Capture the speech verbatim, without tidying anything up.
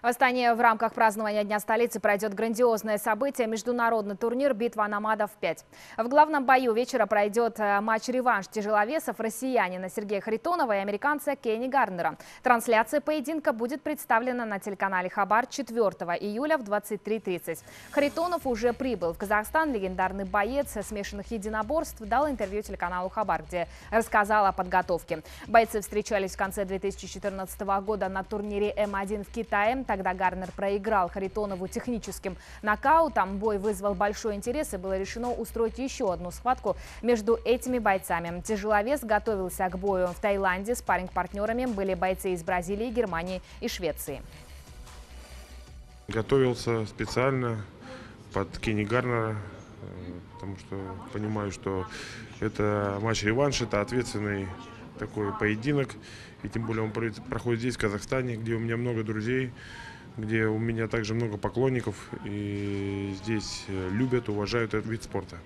В Астане в рамках празднования Дня столицы пройдет грандиозное событие – международный турнир «Битва Номадов пять». В главном бою вечера пройдет матч-реванш тяжеловесов россиянина Сергея Харитонова и американца Кенни Гарнера. Трансляция поединка будет представлена на телеканале «Хабар» четвёртого июля в двадцать три тридцать. Харитонов уже прибыл в Казахстан. Легендарный боец смешанных единоборств дал интервью телеканалу «Хабар», где рассказал о подготовке. Бойцы встречались в конце две тысячи четырнадцатого года на турнире эм один в Китае. Тогда Гарнер проиграл Харитонову техническим нокаутом. Бой вызвал большой интерес, и было решено устроить еще одну схватку между этими бойцами. Тяжеловес готовился к бою в Таиланде. Спарринг-партнерами были бойцы из Бразилии, Германии и Швеции. Готовился специально под Кенни Гарнера, потому что понимаю, что это матч-реванш, это ответственный такой поединок. И тем более он проходит здесь, в Казахстане, где у меня много друзей, где у меня также много поклонников. И здесь любят, уважают этот вид спорта.